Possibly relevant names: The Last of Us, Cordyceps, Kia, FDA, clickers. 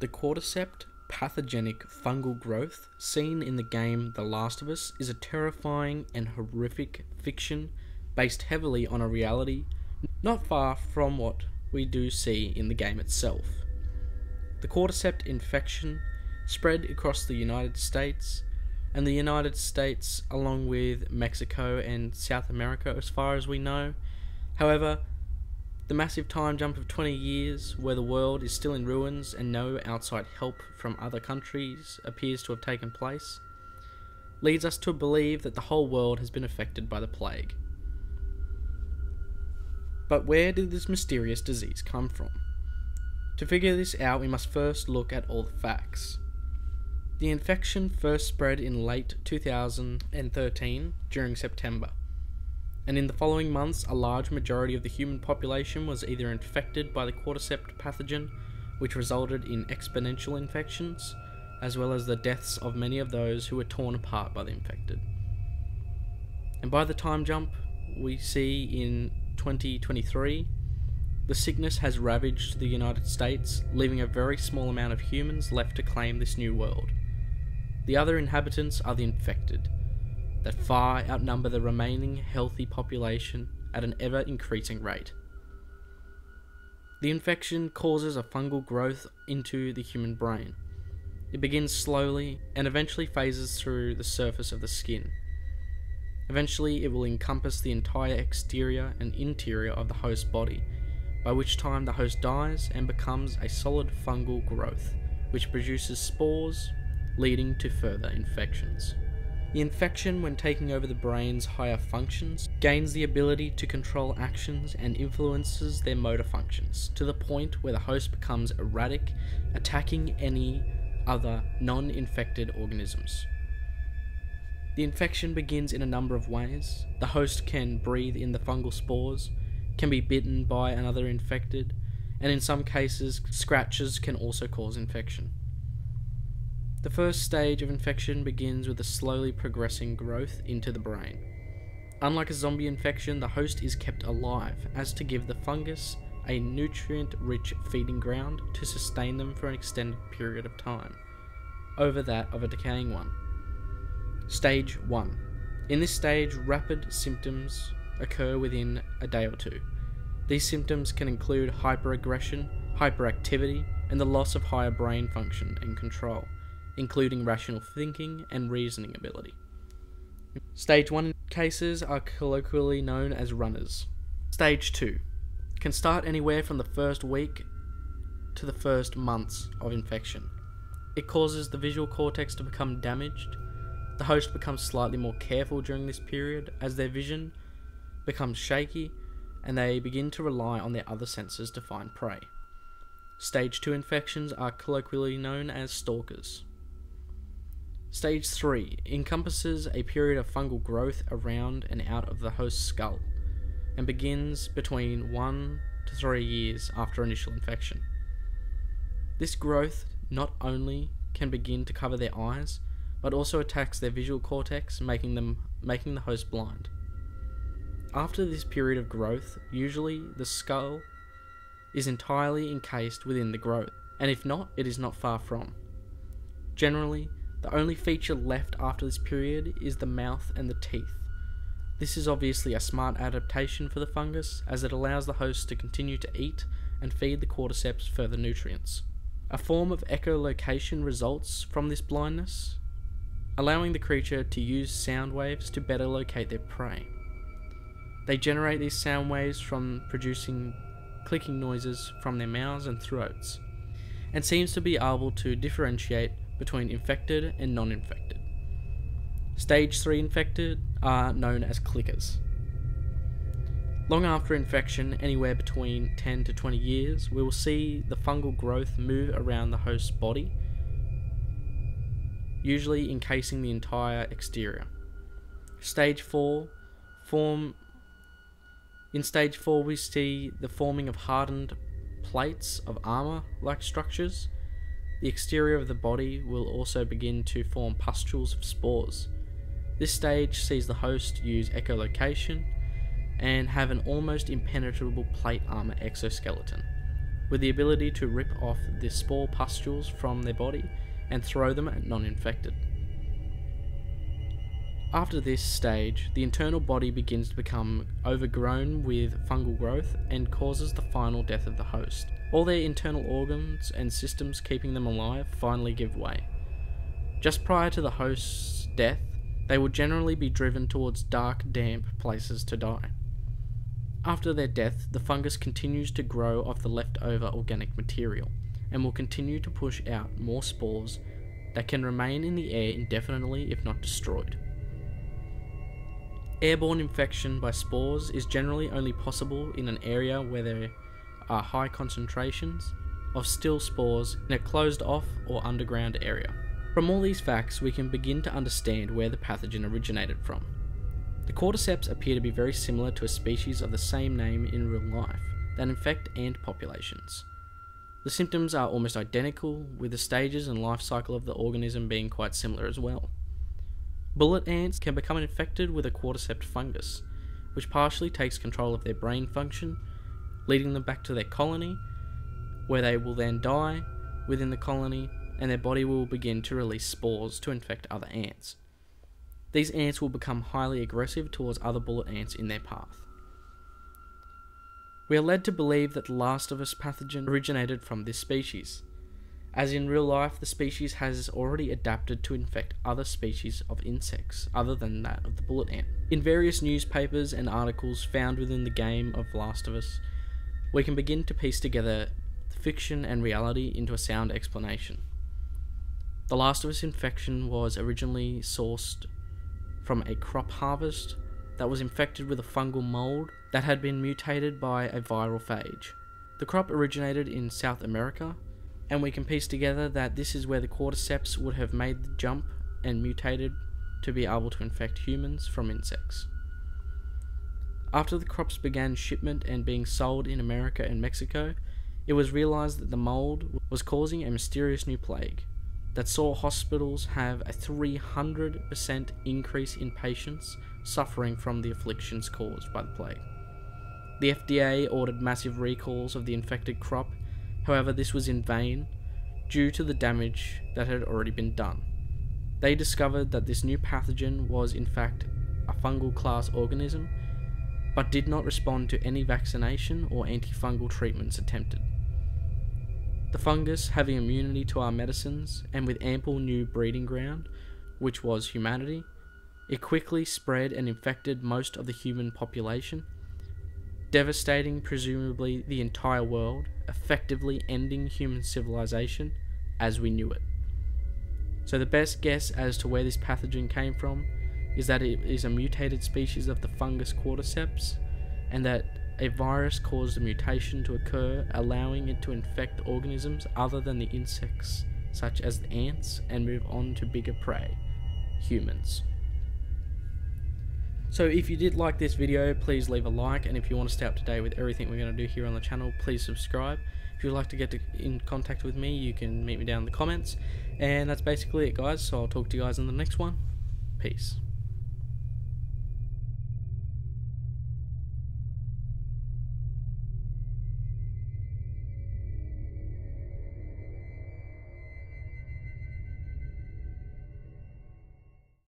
The Cordyceps pathogenic fungal growth seen in the game The Last of Us is a terrifying and horrific fiction based heavily on a reality not far from what we do see in the game itself. The Cordyceps infection spread across the United States, and the United States along with Mexico and South America as far as we know. However, the massive time jump of 20 years where the world is still in ruins and no outside help from other countries appears to have taken place, leads us to believe that the whole world has been affected by the plague. But where did this mysterious disease come from? To figure this out, we must first look at all the facts. The infection first spread in late 2013 during September, and in the following months a large majority of the human population was either infected by the Cordyceps pathogen, which resulted in exponential infections, as well as the deaths of many of those who were torn apart by the infected. And by the time jump we see in 2023, the sickness has ravaged the United States, leaving a very small amount of humans left to claim this new world. The other inhabitants are the infected, that far outnumber the remaining healthy population at an ever-increasing rate. The infection causes a fungal growth into the human brain. It begins slowly and eventually phases through the surface of the skin. Eventually, it will encompass the entire exterior and interior of the host body, by which time the host dies and becomes a solid fungal growth, which produces spores, leading to further infections. The infection, when taking over the brain's higher functions, gains the ability to control actions and influences their motor functions, to the point where the host becomes erratic, attacking any other non-infected organisms. The infection begins in a number of ways. The host can breathe in the fungal spores, can be bitten by another infected, and in some cases, scratches can also cause infection. The first stage of infection begins with a slowly progressing growth into the brain. Unlike a zombie infection, the host is kept alive as to give the fungus a nutrient-rich feeding ground to sustain them for an extended period of time, over that of a decaying one. Stage 1. In this stage, rapid symptoms occur within a day or two. These symptoms can include hyperaggression, hyperactivity, and the loss of higher brain function and control, including rational thinking and reasoning ability. Stage 1 cases are colloquially known as runners. Stage 2 can start anywhere from the first week to the first months of infection. It causes the visual cortex to become damaged. The host becomes slightly more careful during this period as their vision becomes shaky and they begin to rely on their other senses to find prey. Stage 2 infections are colloquially known as stalkers. Stage 3 encompasses a period of fungal growth around and out of the host's skull, and begins between 1 to 3 years after initial infection. This growth not only can begin to cover their eyes, but also attacks their visual cortex, making the host blind. After this period of growth, usually the skull is entirely encased within the growth, and if not, it is not far from. Generally, the only feature left after this period is the mouth and the teeth. This is obviously a smart adaptation for the fungus, as it allows the host to continue to eat and feed the cordyceps further nutrients. A form of echolocation results from this blindness, allowing the creature to use sound waves to better locate their prey. They generate these sound waves from producing clicking noises from their mouths and throats, and seems to be able to differentiate between infected and non-infected. Stage 3 infected are known as clickers. Long after infection, anywhere between 10 to 20 years, we will see the fungal growth move around the host's body, usually encasing the entire exterior. In stage 4 we see the forming of hardened plates of armor-like structures. The exterior of the body will also begin to form pustules of spores. This stage sees the host use echolocation and have an almost impenetrable plate armor exoskeleton, with the ability to rip off the spore pustules from their body and throw them at non-infected. After this stage, the internal body begins to become overgrown with fungal growth and causes the final death of the host. All their internal organs and systems keeping them alive finally give way. Just prior to the host's death, they will generally be driven towards dark, damp places to die. After their death, the fungus continues to grow off the leftover organic material, and will continue to push out more spores that can remain in the air indefinitely if not destroyed. Airborne infection by spores is generally only possible in an area where there are high concentrations of still spores in a closed off or underground area. From all these facts, we can begin to understand where the pathogen originated from. The cordyceps appear to be very similar to a species of the same name in real life that infect ant populations. The symptoms are almost identical, with the stages and life cycle of the organism being quite similar as well. Bullet ants can become infected with a cordyceps fungus, which partially takes control of their brain function, leading them back to their colony, where they will then die within the colony, and their body will begin to release spores to infect other ants. These ants will become highly aggressive towards other bullet ants in their path. We are led to believe that the Last of Us pathogen originated from this species, as in real life, the species has already adapted to infect other species of insects, other than that of the bullet ant. In various newspapers and articles found within the game of Last of Us, we can begin to piece together fiction and reality into a sound explanation. The Last of Us infection was originally sourced from a crop harvest that was infected with a fungal mold that had been mutated by a viral phage. The crop originated in South America, and we can piece together that this is where the cordyceps would have made the jump and mutated to be able to infect humans from insects. After the crops began shipment and being sold in America and Mexico, it was realized that the mold was causing a mysterious new plague that saw hospitals have a 300% increase in patients suffering from the afflictions caused by the plague. The FDA ordered massive recalls of the infected crop. However, this was in vain, due to the damage that had already been done. They discovered that this new pathogen was in fact a fungal class organism, but did not respond to any vaccination or antifungal treatments attempted. The fungus, having immunity to our medicines, and with ample new breeding ground, which was humanity, it quickly spread and infected most of the human population, devastating presumably the entire world, effectively ending human civilization as we knew it. So the best guess as to where this pathogen came from is that it is a mutated species of the fungus cordyceps, and that a virus caused a mutation to occur, allowing it to infect organisms other than the insects, such as the ants, and move on to bigger prey, humans. So if you did like this video, please leave a like, and if you want to stay up to date with everything we're going to do here on the channel, please subscribe. If you'd like to get in contact with me, you can meet me down in the comments. And that's basically it, guys, so I'll talk to you guys in the next one. Peace.